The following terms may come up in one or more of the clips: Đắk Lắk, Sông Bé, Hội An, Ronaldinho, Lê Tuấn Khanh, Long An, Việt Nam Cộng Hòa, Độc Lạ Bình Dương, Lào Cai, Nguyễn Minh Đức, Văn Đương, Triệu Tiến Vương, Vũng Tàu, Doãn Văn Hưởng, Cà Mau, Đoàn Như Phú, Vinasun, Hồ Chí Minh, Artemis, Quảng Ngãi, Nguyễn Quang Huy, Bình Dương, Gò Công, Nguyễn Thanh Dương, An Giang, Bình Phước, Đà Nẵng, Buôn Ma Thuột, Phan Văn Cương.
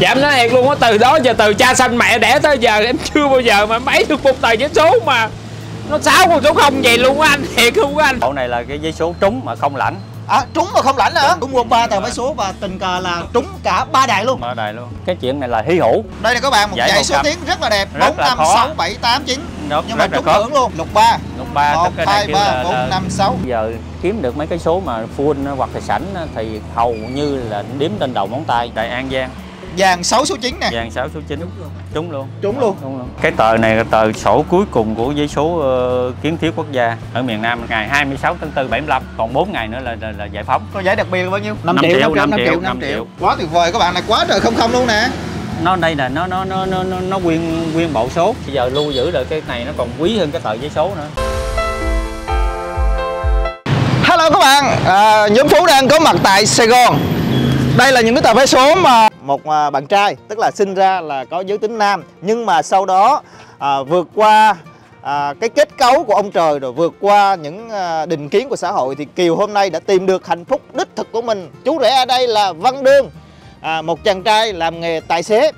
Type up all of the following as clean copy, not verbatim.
Dạ em nói thiệt luôn á, từ đó giờ từ cha sanh mẹ đẻ tới giờ em chưa bao giờ mà mấy được một tờ giấy số mà nó 6 con số 0 vậy luôn á anh, thiệt luôn á anh. Bộ này là cái giấy số trúng mà không lãnh. À, trúng mà không lãnh hả? Cũng mua 3 tờ vé số và tình cờ là trúng cả 3 đài luôn. 3 đài luôn. Cái chuyện này là hy hữu. Đây là các bạn một dãy số tiến rất là đẹp, 4, 5, 6, 7, 8, 9. Nhưng mà trúng hưởng luôn, lục 3. Lục 3, 1, 2, 3, 4, 5, 6. Giờ kiếm được mấy cái số mà full hoặc là sẵn thì hầu như là đếm trên đầu ngón tay. Tại An Giang. Giang 6 số 9 nè. Giang 6 số 9. Trúng luôn. Trúng luôn. Trúng luôn. Cái tờ này là tờ sổ cuối cùng của giấy số kiến thiết quốc gia ở miền Nam ngày 26/4/75, còn 4 ngày nữa là giải phóng. Có giải đặc biệt là bao nhiêu? 5 triệu. Quá tuyệt vời, các bạn này quá trời không không luôn nè. Nó đây là nó nguyên bộ số. Bây giờ lưu giữ được cái này nó còn quý hơn cái tờ giấy số nữa. Hello các bạn, nhóm Phú đang có mặt tại Sài Gòn. Đây là những cái tờ vé số mà một bạn trai, tức là sinh ra là có giới tính nam, nhưng mà sau đó vượt qua cái kết cấu của ông trời, rồi vượt qua những định kiến của xã hội, thì Kiều hôm nay đã tìm được hạnh phúc đích thực của mình. Chú rể ở đây là Văn Đương, một chàng trai làm nghề tài xế.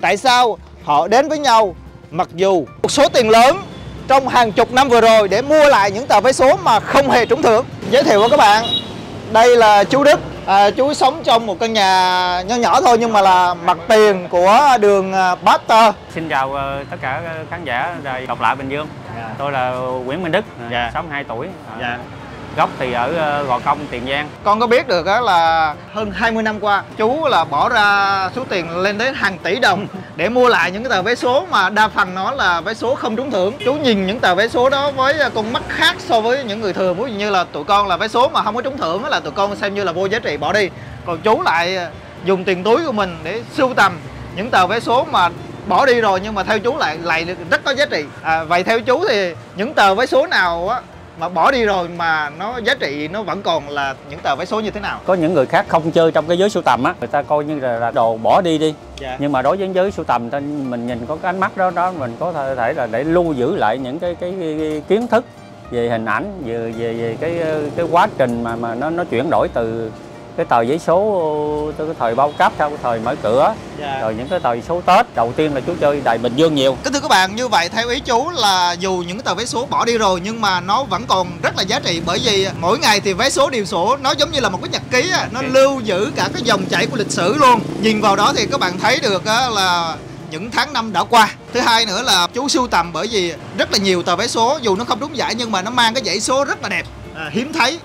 Tại sao họ đến với nhau mặc dù một số tiền lớn trong hàng chục năm vừa rồi để mua lại những tờ vé số mà không hề trúng thưởng? Giới thiệu với các bạn, đây là chú Đức. Chú sống trong một căn nhà nhỏ nhỏ thôi, nhưng mà là mặt tiền của đường Baxter. Xin chào tất cả khán giả đài Độc Lạ Bình Dương. Yeah. Tôi là Nguyễn Minh Đức, 62 tuổi. Yeah. Gốc thì ở Gò Công, Tiền Giang. Con có biết được là hơn 20 năm qua chú là bỏ ra số tiền lên đến hàng tỷ đồng để mua lại những cái tờ vé số mà đa phần nó là vé số không trúng thưởng. Chú nhìn những tờ vé số đó với con mắt khác so với những người thường. Ví dụ như là tụi con là vé số mà không có trúng thưởng là tụi con xem như là vô giá trị bỏ đi. Còn chú lại dùng tiền túi của mình để sưu tầm những tờ vé số mà bỏ đi rồi nhưng mà theo chú lại rất có giá trị. Vậy theo chú thì những tờ vé số nào á mà bỏ đi rồi mà nó giá trị nó vẫn còn là những tờ vé số như thế nào? Có những người khác không chơi trong cái giới sưu tầm á, người ta coi như là đồ bỏ đi. Dạ. Nhưng mà đối với giới sưu tầm mình nhìn có cái ánh mắt đó mình có thể là để lưu giữ lại những cái kiến thức về hình ảnh, về cái quá trình mà nó chuyển đổi từ cái tờ giấy số, từ cái thời bao cấp sau cái thời mở cửa. Dạ. Rồi những cái tờ số Tết đầu tiên là chú chơi đài Bình Dương nhiều. Kính thưa các bạn, như vậy theo ý chú là dù những cái tờ vé số bỏ đi rồi nhưng mà nó vẫn còn rất là giá trị, bởi vì mỗi ngày thì vé số điều sổ nó giống như là một cái nhật ký, nó lưu giữ cả cái dòng chảy của lịch sử luôn. Nhìn vào đó thì các bạn thấy được là những tháng năm đã qua. Thứ hai nữa là chú sưu tầm bởi vì rất là nhiều tờ vé số, dù nó không đúng giải nhưng mà nó mang cái dãy số rất là đẹp, hiếm thấy.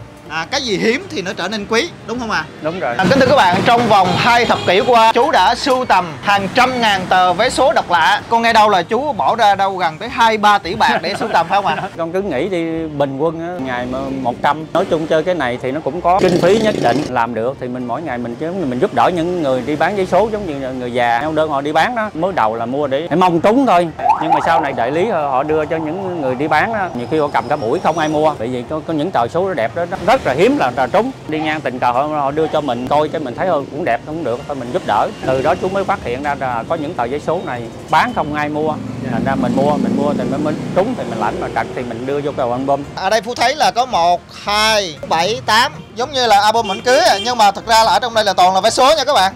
Cái gì hiếm thì nó trở nên quý, đúng không ạ? Đúng rồi. Kính thưa các bạn, trong vòng 2 thập kỷ qua, chú đã sưu tầm hàng trăm ngàn tờ vé số độc lạ. Con nghe đâu là chú bỏ ra đâu gần tới 2-3 tỷ bạc để sưu tầm phải không ạ? Con cứ nghĩ đi, bình quân ngày 100. Nói chung chơi cái này thì nó cũng có kinh phí nhất định. Làm được thì mình mỗi ngày mình giúp đỡ những người đi bán giấy số, giống như người già, neo đơn họ đi bán đó. Mới đầu là mua để mong trúng thôi, nhưng mà sau này đại lý họ đưa cho những người đi bán đó. Nhiều khi họ cầm cả buổi không ai mua, bởi vì có những tờ số đẹp đó rất là hiếm là trúng. Đi ngang tình cờ họ đưa cho mình coi, cái mình thấy hơn cũng đẹp cũng được thôi mình giúp đỡ. Từ đó chú mới phát hiện ra là có những tờ giấy số này bán không ai mua, thành ra mình mua thì mới trúng, thì mình lãnh, mà trật thì mình đưa vô cái album. Ở đây Phú thấy là có 1, 2, 7, 8 giống như là album ảnh cưới, nhưng mà thật ra là ở trong đây là toàn là vé số nha các bạn.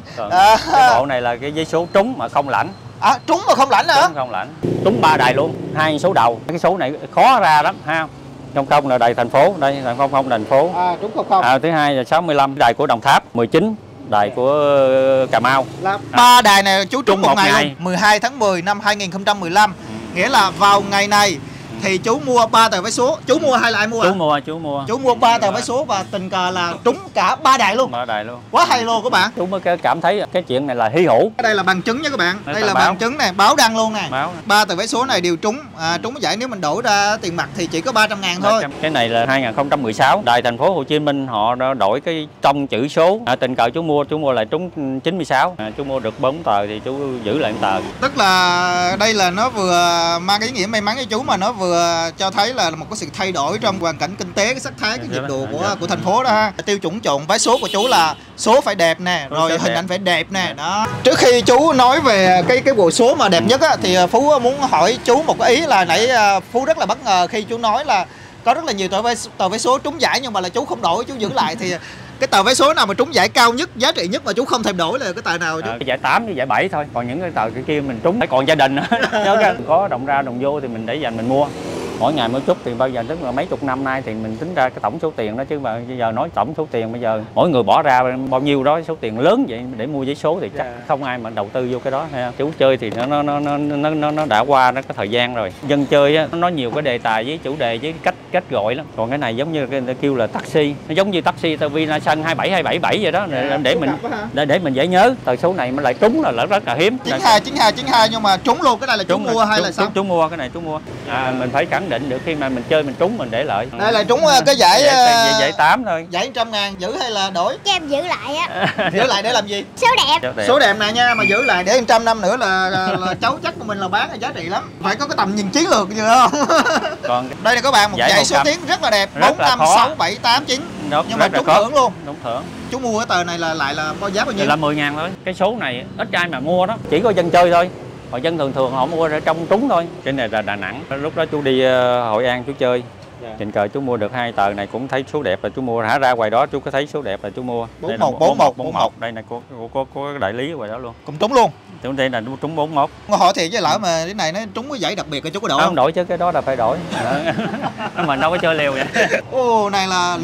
Cái bộ này là cái giấy số trúng mà không lãnh. À, trúng mà không lãnh hả? Trúng không lãnh, trúng 3 đài luôn, 2 số đầu. Cái số này khó ra lắm ha. Trong không là đài thành phố, đây là không thành phố. À, trúng không không. À, thứ hai là 65 đài của Đồng Tháp, 19 đài của Cà Mau. Là 3 đài này chú trúng một ngày luôn. 12/10/2015. Nghĩa là vào ngày này thì chú mua 3 tờ vé số. Chú mua hay là ai mua? Chú mua 3 tờ vé số và tình cờ là trúng cả 3 đài luôn. 3 đài luôn. Quá hay luôn các bạn. Chú mới cảm thấy cái chuyện này là hy hữu. Đây là bằng chứng nha các bạn. Đây là bằng chứng này, báo đăng luôn nè. 3 tờ vé số này đều trúng, trúng giải nếu mình đổi ra tiền mặt thì chỉ có 300.000 thôi. Cái này là 2016, đài thành phố Hồ Chí Minh họ đổi cái trong chữ số. Tình cờ chú mua lại trúng 96. Chú mua được 4 tờ thì chú giữ lại 1 tờ. Tức là đây là nó vừa mang cái ý nghĩa may mắn cho chú mà nó vừa cho thấy là một cái sự thay đổi trong hoàn cảnh kinh tế, cái sắc thái, cái nhiệt độ của thành phố đó ha. Tiêu chuẩn chọn vé số của chú là số phải đẹp nè, rồi hình ảnh phải đẹp nè đó. Trước khi chú nói về cái bộ số mà đẹp nhất á, thì Phú muốn hỏi chú một cái ý là nãy Phú rất là bất ngờ khi chú nói là có rất là nhiều tờ vé số trúng giải nhưng mà là chú không đổi, chú giữ lại. Thì Cái tờ vé số nào mà trúng giải cao nhất, giá trị nhất mà chú không thèm đổi là cái tờ nào chú? Giải 8 với giải 7 thôi. Còn những cái tờ cái kia mình trúng phải còn gia đình nữa. Có đồng ra đồng vô thì mình để dành mình mua. Mỗi ngày mỗi chút thì bao giờ tức là mấy chục năm nay thì mình tính ra cái tổng số tiền đó, chứ mà bây giờ nói tổng số tiền bây giờ mỗi người bỏ ra bao nhiêu đó, số tiền lớn vậy để mua giấy số thì chắc không ai mà đầu tư vô cái đó. Chú chơi thì nó đã qua nó có thời gian rồi. Dân chơi á, nó nói nhiều cái đề tài với chủ đề với cách gọi lắm. Còn cái này giống như người ta kêu là taxi, nó giống như taxi tờ Vinasun 27277 vậy đó, để mình dễ nhớ. Tờ số này mà lại trúng là rất là hiếm. 92 nhưng mà trúng luôn, cái này là trúng mua hay là sao? Trúng mua, cái này trúng mua. Mình phải cản định được khi mà mình chơi mình trúng mình để lại. Đây là trúng cái giải 8 thôi. Giải 100.000 giữ hay là đổi? Cho em giữ lại á. Giữ lại để làm gì? Số đẹp. Số đẹp nè nha, mà giữ lại để 100 năm nữa là cháu chắc của mình là bán là giá trị lắm. Phải có cái tầm nhìn chiến lược như thế không? Còn đây là các bạn một giải số tiến rất là đẹp, 4, 5, 6, 7, 8, 9. Nhưng mà trúng thưởng luôn. Trúng thưởng. Chú mua cái tờ này là lại là bao giá bao nhiêu? Là 10.000 thôi. Cái số này ít ai mà mua đó, chỉ có dân chơi thôi. Họ dân thường thường họ mua ở trong trúng thôi. Cái này là Đà Nẵng. Lúc đó chú đi Hội An chú chơi. Tình cờ chú mua được hai tờ này cũng thấy số đẹp là chú mua. Hả, ra ngoài đó chú có thấy số đẹp là chú mua. 414141. Đây này có đại lý ngoài đó luôn. Cũng trúng luôn. Trúng đây là trúng 41. Họ thiệt với lỡ mà cái này nó trúng cái giải đặc biệt là chú có đổi không? Không đổi chứ, cái đó là phải đổi. Mình đâu có chơi liều vậy. Ô, này là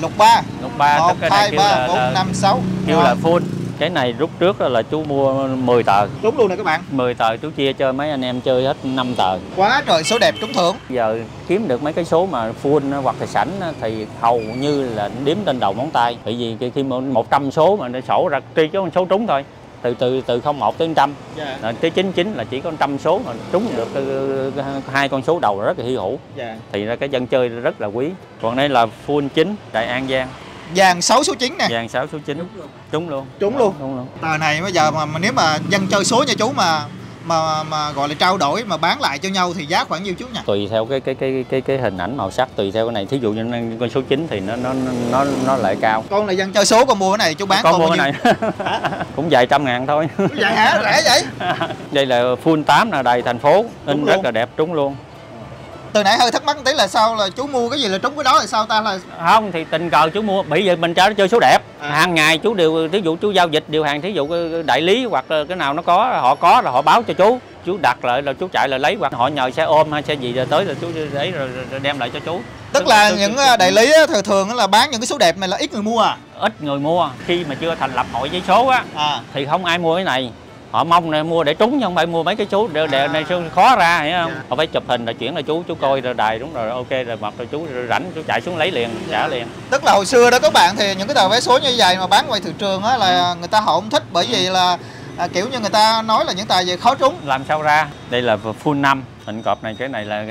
lục 3. Lục 3 1 2 3 4 5 6. Kêu là full. Cái này rút trước là chú mua 10 tờ. Đúng luôn nè các bạn. 10 tờ chú chia cho mấy anh em chơi hết 5 tờ. Quá trời số đẹp trúng thưởng. Giờ kiếm được mấy cái số mà full hoặc là sẵn thì hầu như là đếm trên đầu ngón tay. Bởi vì khi 100 số mà nó sổ ra tuy có số trúng thôi. Từ 01 tới 100. Tới 99 là chỉ có 100 số mà trúng được hai con số đầu rất là hy hữu. Thì ra cái dân chơi rất là quý. Còn đây là full 9 tại An Giang. Vàng 6 số 9 nè. Vàng 6 số 9. Trúng luôn. Tờ này bây giờ mà nếu mà dân chơi số nha chú mà gọi là trao đổi mà bán lại cho nhau thì giá khoảng nhiêu chú nha? Tùy theo cái hình ảnh màu sắc, tùy theo cái này, thí dụ như con số 9 thì nó lại cao. Con này dân chơi số con mua cái này chú bán con mua cái này cũng vài trăm ngàn thôi. Vậy hả? Rẻ vậy. Đây là full 8 là đầy thành phố, in rất là đẹp, trúng luôn. Từ nãy hơi thắc mắc tí là sao là chú mua cái gì là trúng cái đó là sao ta? Là không thì tình cờ chú mua, bởi vì mình chơi số đẹp hàng ngày chú đều, thí dụ chú giao dịch điều hàng, thí dụ đại lý hoặc cái nào nó có là họ báo cho chú đặt lại là chú chạy lại lấy, hoặc họ nhờ xe ôm hay xe gì rồi tới là chú lấy rồi đem lại cho chú. Tức là những đại lý thường thường là bán những cái số đẹp này là ít người mua à? Ít người mua. Khi mà chưa thành lập hội giấy số á thì không ai mua cái này. Họ mong này mua để trúng chứ không phải mua mấy cái số để này khó ra, hiểu không? Họ phải chụp hình rồi chuyển lại chú coi rồi đài đúng rồi, ok rồi mập rồi chú rồi rảnh chú chạy xuống lấy liền, trả liền. Tức là hồi xưa đó các bạn thì những cái tờ vé số như vậy mà bán ngoài thị trường á là người ta họ không thích, bởi vì là kiểu như người ta nói là những tờ về khó trúng. Làm sao ra? Đây là full 5. Hình cọp này, cái này là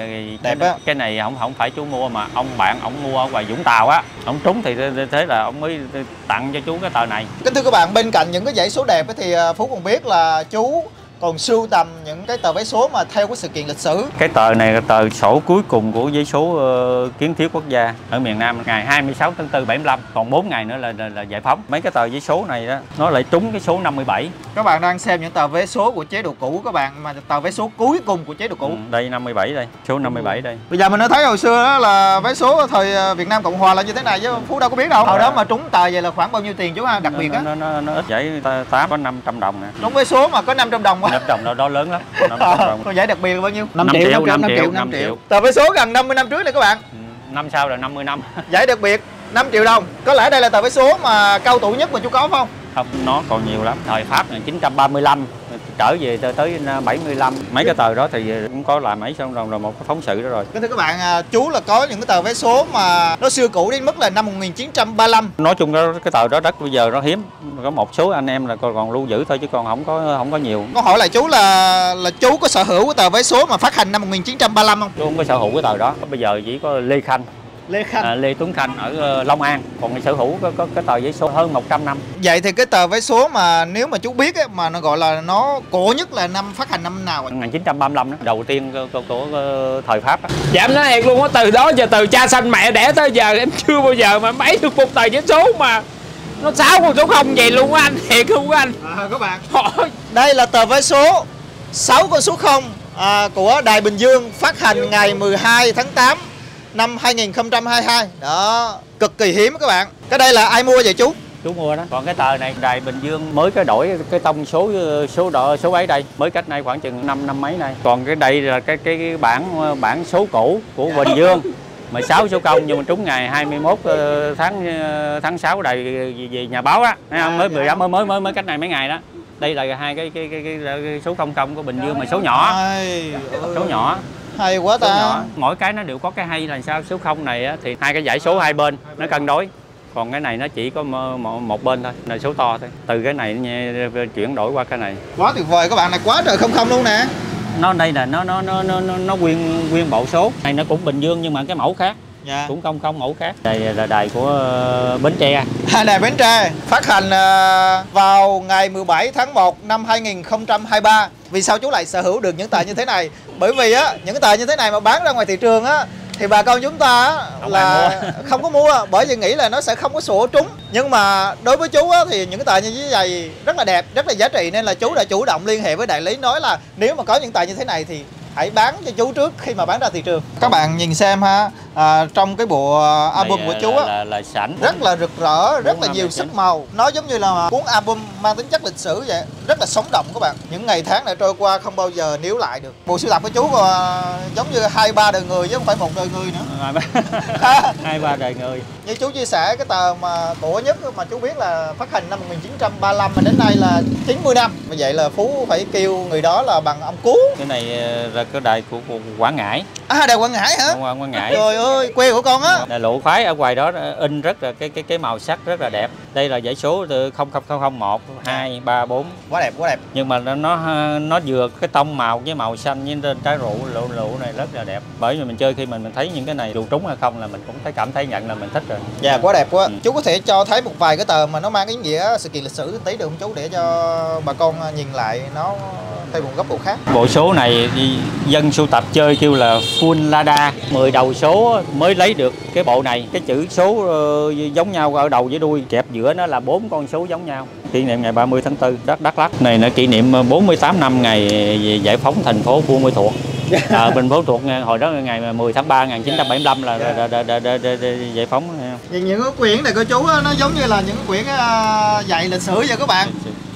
cái này không phải chú mua mà ông bạn ông mua ở ngoài Vũng Tàu á, ông trúng thì thế là ông mới tặng cho chú cái tờ này. Kính thưa các bạn, bên cạnh những cái giải số đẹp thì Phú còn biết là chú còn sưu tầm những cái tờ vé số mà theo cái sự kiện lịch sử. Cái tờ này là tờ sổ cuối cùng của giấy số kiến thiết quốc gia ở miền Nam ngày 26/4/75, còn 4 ngày nữa là giải phóng. Mấy cái tờ giấy số này đó nó lại trúng cái số 57. Các bạn đang xem những tờ vé số của chế độ cũ các bạn, mà tờ vé số cuối cùng của chế độ cũ. Đây 57 đây, số 57 đây. Bây giờ mình đã thấy hồi xưa đó là vé số thời Việt Nam Cộng Hòa là như thế này chứ Phú đâu có biết đâu. Hồi đó mà trúng tờ vậy là khoảng bao nhiêu tiền chú ha? Đặc biệt á. Nó ít giải 8 có 500 đồng nè. Trúng vé số mà có 500 đồng. 500 đồng đó lớn lắm. Còn giải đặc biệt là bao nhiêu? 5 triệu. Tờ vé số gần 50 năm trước này các bạn. Năm sau là 50 năm. Giải đặc biệt 5 triệu đồng. Có lẽ đây là tờ vé số mà cao tuổi nhất mà chú có phải không? Không, nó còn nhiều lắm. Thời Pháp là 935 trở về tới 75. Mấy cái tờ đó thì cũng có làm mấy xong rồi một cái phóng sự đó rồi. Kính thưa các bạn, chú là có những cái tờ vé số mà nó xưa cũ đến mức là năm 1935. Nói chung đó, cái tờ đó đất bây giờ nó hiếm, có một số anh em là còn lưu giữ thôi chứ còn không có nhiều. Có hỏi là chú là chú có sở hữu cái tờ vé số mà phát hành năm 1935 không? Chú không có sở hữu cái tờ đó. Bây giờ chỉ có Lê Tuấn Khanh ở Long An, còn sở hữu có cái tờ giấy số hơn 100 năm. Vậy thì cái tờ vé số mà nếu mà chú biết ấy, mà nó gọi là nó cổ nhất là năm phát hành năm nào? 1935 đó, đầu tiên của thời Pháp đó. Dạ em nói thiệt luôn á, từ đó giờ từ cha sanh mẹ đẻ tới giờ em chưa bao giờ mà lấy được một tờ giấy số mà nó 6 con số 0 vậy luôn á anh, thiệt luôn á anh. Các bạn. Đây là tờ vé số 6 con số 0 của Đài Bình Dương phát hành ngày 12/8 năm 2022 đó, cực kỳ hiếm các bạn. Cái đây là ai mua vậy chú? Chú mua đó. Còn cái tờ này đài Bình Dương mới cái đổi cái tông số ấy đây, mới cách nay khoảng chừng 5 năm mấy nay. Còn cái đây là cái bản số cũ của Bình Dương mà 6 số công, nhưng mà trúng ngày 21 tháng 6 đầy về nhà báo á, mới cách này mấy ngày đó. Đây là hai cái số 00 của Bình Dương mà số nhỏ. Số nhỏ. Hay quá ta. Mỗi cái nó đều có cái hay là sao, số 0 này á, thì hai cái dãy số hai bên nó cân đối. Còn cái này nó chỉ có một bên thôi, là số to thôi. Từ cái này chuyển đổi qua cái này. Quá tuyệt vời các bạn, này quá trời 00 luôn nè. Nó đây là nó nguyên bộ số. Này nó cũng Bình Dương nhưng mà cái mẫu khác. Dạ. Cũng 00 mẫu khác. Đây là đài của Bến Tre. Đài Bến Tre phát hành vào ngày 17 tháng 1 năm 2023. Vì sao chú lại sở hữu được những tờ như thế này? Bởi vì á, những tờ như thế này mà bán ra ngoài thị trường á thì bà con chúng ta là không có mua, bởi vì nghĩ là nó sẽ không có sổ trúng. Nhưng mà đối với chú á, thì những tờ như vậy rất là đẹp, rất là giá trị, nên là chú đã chủ động liên hệ với đại lý, nói là nếu mà có những tờ như thế này thì hãy bán cho chú trước khi mà bán ra thị trường. Các bạn nhìn xem ha, trong cái bộ album của chú là sẵn rất là rực rỡ, rất là nhiều sắc màu. Nó giống như là cuốn album mang tính chất lịch sử vậy, rất là sống động các bạn. Những ngày tháng đã trôi qua không bao giờ níu lại được. Bộ sưu tập của chú giống như 2-3 đời người chứ không phải một đời người nữa. 2-3 đời người. Như chú chia sẻ, cái tờ mà cổ nhất mà chú biết là phát hành năm 1935 mà đến nay là 90 năm. Vì vậy là Phú phải kêu người đó là bằng ông Cú. Cái này là cái đài của Quảng Ngãi. À, đài Quảng Ngãi hả? Quảng Ngãi. Trời ơi, quê của con á. Đài Lụ Khoái ở ngoài đó in rất là cái màu sắc rất là đẹp. Đây là dãy số từ 0001 234. Quá đẹp, quá đẹp. Nhưng mà nó vừa cái tông màu với màu xanh với trên trái lụ này rất là đẹp. Bởi vì mình chơi khi mình thấy những cái này dù trúng hay không là mình cũng thấy cảm thấy nhận là mình thích rồi. Dạ, quá đẹp quá. Chú có thể cho thấy một vài cái tờ mà nó mang ý nghĩa sự kiện lịch sử tí được không chú, để cho bà con nhìn lại nó theo một góc độ khác. Bộ số này thì dân sưu tập chơi kêu là full lada, 10 đầu số mới lấy được cái bộ này. Cái chữ số giống nhau ở đầu với đuôi, kẹp giữa nó là 4 con số giống nhau. Kỷ niệm ngày 30 tháng 4 Đắk Lắk này, nó kỷ niệm 48 năm ngày giải phóng thành phố Buôn Ma Thuột. Bình Phước thuộc hồi đó ngày 10 tháng 3 1975 là giải phóng. Những cái quyển này của chú nó giống như là những quyển dạy lịch sử vậy các bạn.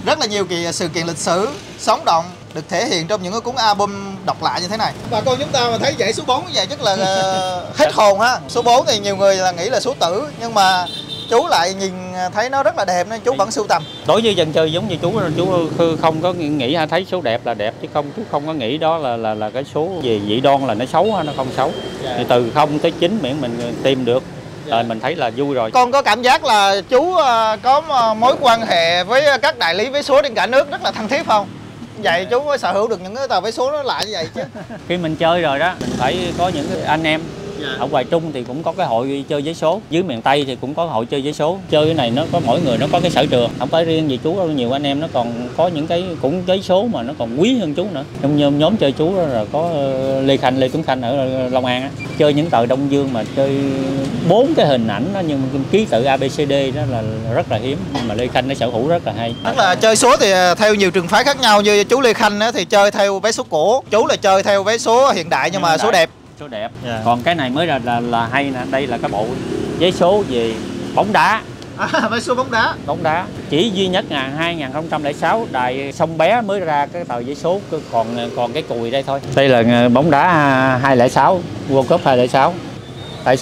Rất là nhiều sự kiện lịch sử sống động được thể hiện trong những cái cuốn album độc lạ như thế này. Bà con chúng ta mà thấy dãy số 4 như vậy chắc là hết hồn ha. Số 4 thì nhiều người là nghĩ là số tử, nhưng mà chú lại nhìn thấy nó rất là đẹp nên chú vẫn sưu tầm. Đối với dân chơi giống như chú không có nghĩ hay thấy số đẹp là đẹp, chứ không chú không có nghĩ đó là cái số gì dị đoan là nó xấu hay nó không xấu. Dạ. Thì từ 0 tới 9 miễn mình tìm được. Dạ. Mình thấy là vui rồi. Con có cảm giác là chú có mối quan hệ với các đại lý vé số trên cả nước rất là thân thiết không? Vậy chú mới sở hữu được những cái tờ vé số nó lại như vậy chứ. Khi mình chơi rồi đó, mình phải có những anh em. Ở ngoài Trung thì cũng có cái hội chơi giấy số, dưới miền Tây thì cũng có hội chơi giấy số. Chơi cái này nó có mỗi người nó có cái sở trường, không phải riêng gì chú đâu, nhiều anh em nó còn có những cái cũng giấy số mà nó còn quý hơn chú nữa. Trong nhóm chơi chú đó là có Lê Tuấn Khanh ở Long An á, chơi những tờ Đông Dương mà chơi 4 cái hình ảnh đó, nhưng ký tự ABCD đó là rất là hiếm, nhưng mà Lê Khanh nó sở hữu rất là hay. Tức là chơi số thì theo nhiều trường phái khác nhau, như chú Lê Khanh thì chơi theo vé số cổ, chú là chơi theo vé số hiện đại nhưng mà số đẹp. Số đẹp. Yeah. Còn cái này mới là hay nè, đây là cái bộ giấy số về bóng đá. Vé số bóng đá. Bóng đá. Chỉ duy nhất là 2006 đài Sông Bé mới ra cái tờ giấy số, còn cái cùi đây thôi. Đây là bóng đá 2006, World Cup 2006. Tại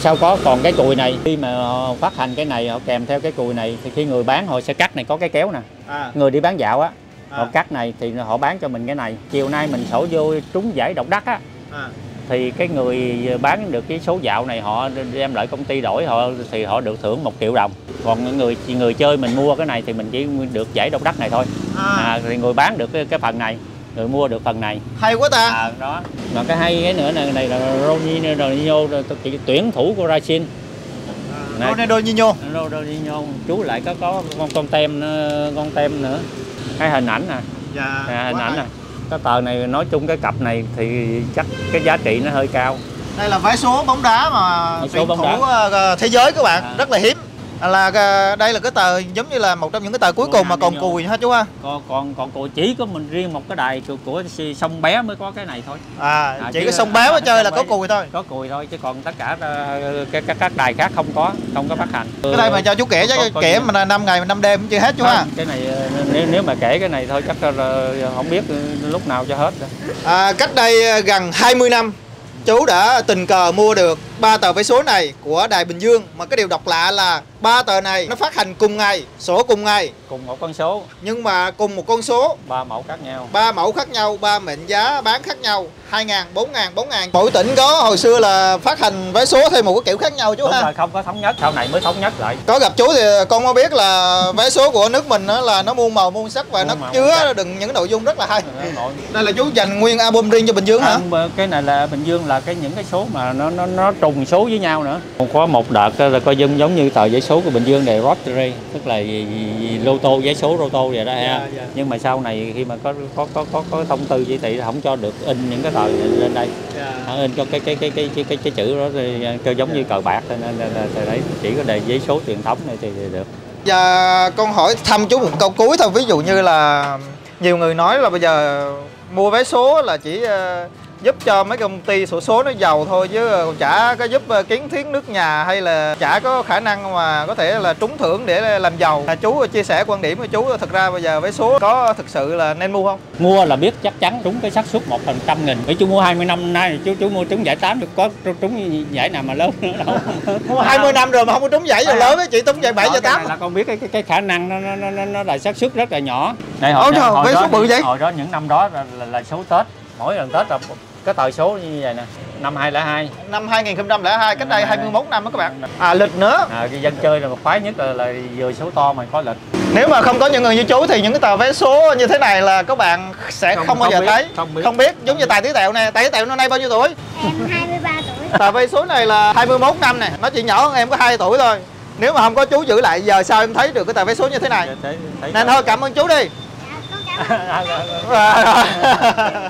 sao có còn cái cùi này? Khi mà họ phát hành cái này, họ kèm theo cái cùi này thì khi người bán họ sẽ cắt này, có cái kéo nè. À. Người đi bán dạo á, họ cắt này thì họ bán cho mình cái này. Chiều nay mình sổ vô trúng giải Độc Đắk á. À. Thì cái người bán được cái số dạo này họ đem lại công ty đổi họ thì họ được thưởng 1 triệu đồng. Còn người chơi mình mua cái này thì mình chỉ được giải Độc Đắk này thôi. Thì người bán được cái phần này, người mua được phần này. Hay quá ta. Đó. Mà cái hay cái nữa này là Ronaldinho, tuyển thủ của Brazil. Ronaldinho. Chú lại có con tem nữa. Cái hình ảnh nè. Dạ. Hình ảnh nè. Cái tờ này nói chung cái cặp này thì chắc cái giá trị nó hơi cao. Đây là vé số bóng đá mà tuyển thủ thế giới các bạn, rất là hiếm. là đây là cái tờ giống như là một trong những cái tờ cuối cùng mà còn cùi hả chú ha? Còn cùi, chỉ có mình riêng một cái đài của Sông Bé mới có cái này thôi. Chỉ cái Sông Bé mới chơi là có cùi thôi. Có cùi thôi chứ còn tất cả các đài khác không có phát hành. Cái này mà cho chú kể chứ kể mà 5 ngày 5 đêm cũng chưa hết chú ha. Cái này nếu mà kể cái này thôi chắc không biết lúc nào cho hết. Cách đây gần 20 năm chú đã tình cờ mua được 3 tờ vé số này của Đài Bình Dương, mà cái điều độc lạ là 3 tờ này nó phát hành cùng ngày, sổ cùng ngày, cùng một con số, nhưng mà cùng một con số, 3 mẫu khác nhau, 3 mẫu khác nhau, 3 mệnh giá bán khác nhau, 2.000, 4.000, 4.000. Mỗi tỉnh có hồi xưa là phát hành vé số theo một cái kiểu khác nhau chú. Đúng ha. Rồi, không có thống nhất, sau này mới thống nhất lại. Có gặp chú thì con có biết là vé số của nước mình đó là nó muôn màu muôn sắc và nó chứa đựng những nội dung rất là hay. Đây là chú dành nguyên album riêng cho Bình Dương hả? Cái này là Bình Dương là những cái số mà nó trùng số với nhau nữa. Có một đợt là coi giống như tờ giấy số của Bình Dương này Lottery, tức là lô tô, giấy số lô tô vậy đó. Nhưng mà sau này khi mà có thông tư chỉ thị là không cho được in những cái tờ lên đây. In cho cái chữ đó thì giống như cờ bạc, nên là đấy chỉ có đề giấy số truyền thống này thì được. Giờ con hỏi thăm chú một câu cuối thôi, ví dụ như là nhiều người nói là bây giờ mua vé số là chỉ giúp cho mấy công ty xổ số nó giàu thôi, chứ còn chả có giúp kiến thiết nước nhà hay là chả có khả năng mà có thể là trúng thưởng để làm giàu. Chú chia sẻ quan điểm của chú, thật ra bây giờ vé số có thực sự là nên mua không? Mua là biết chắc chắn trúng cái xác suất 1/100.000. Chú mua 20 năm nay chú mua trúng giải 8 được, có trúng giải nào mà lớn nữa đâu. Mua 20 năm rồi mà không có trúng giải nào lớn, chỉ trúng giải 7 giải 8. Là con biết cái khả năng nó là xác suất rất là nhỏ. Này hồi đó, hồi đó những năm đó là số Tết, mỗi lần Tết là cái tờ số như vậy nè, năm 2002. Năm 2002, cách đây 21 năm đó các bạn. Lịch nữa. Dân chơi là khoái nhất là vừa số to mà có lịch. Nếu mà không có những người như chú thì những cái tờ vé số như thế này là các bạn sẽ không bao giờ thấy. Không biết, giống như Tài Tí Tẹo nè. Tài Tí Tẹo năm nay bao nhiêu tuổi? Em 23 tuổi. Tờ vé số này là 21 năm nè, nó chỉ nhỏ hơn em có 2 tuổi thôi. Nếu mà không có chú giữ lại, giờ sao em thấy được cái tờ vé số như thế này. Nên thôi cảm ơn chú đi.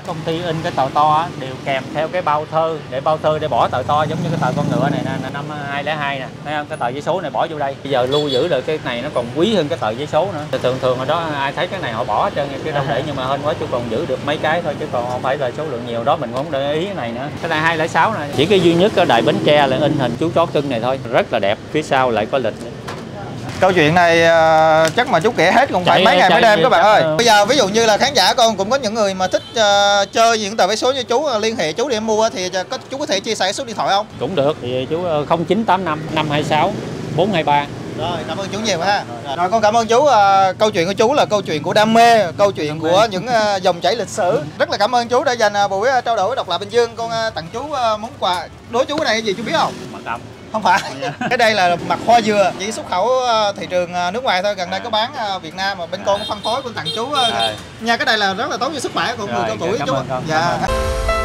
Công ty in cái tờ to đều kèm theo cái bao thơ, để bao thơ để bỏ tờ to, giống như cái tờ con ngựa này nè, năm 2002 nè, thấy không? Cái tờ giấy số này bỏ vô đây, bây giờ lưu giữ được cái này nó còn quý hơn cái tờ giấy số nữa. Thường hồi đó ai thấy cái này họ bỏ hết trơn cái đâu để, nhưng mà hên quá chú còn giữ được mấy cái thôi, chứ còn không phải là số lượng nhiều đó mình cũng để ý cái này nữa. Cái này 2006 nè, chỉ cái duy nhất ở Đài Bến Tre là in hình chú chó cưng này thôi, rất là đẹp, phía sau lại có lịch. Câu chuyện này chắc mà chú kể hết cũng phải mấy ngày mấy đêm các bạn ơi. Bây giờ ví dụ như là khán giả con cũng có những người mà thích chơi những tờ vé số như chú, liên hệ chú để mua thì chú có thể chia sẻ số điện thoại không? Cũng được, thì chú 0985 526 423. Rồi, cảm ơn chú nhiều ha. Rồi con cảm ơn chú. Câu chuyện của chú là câu chuyện của đam mê, câu chuyện của những dòng chảy lịch sử. Rất là cảm ơn chú đã dành buổi trao đổi Độc Lạ Bình Dương. Con tặng chú món quà. Đối chú cái này gì chú biết không? Mật ong. Không phải, cái đây là mặt hoa dừa, chỉ xuất khẩu thị trường nước ngoài thôi, gần đây có bán Việt Nam mà bên con phân phối, con tặng chú nha. Cái này là rất là tốt cho sức khỏe của người cao tuổi chú. Dạ.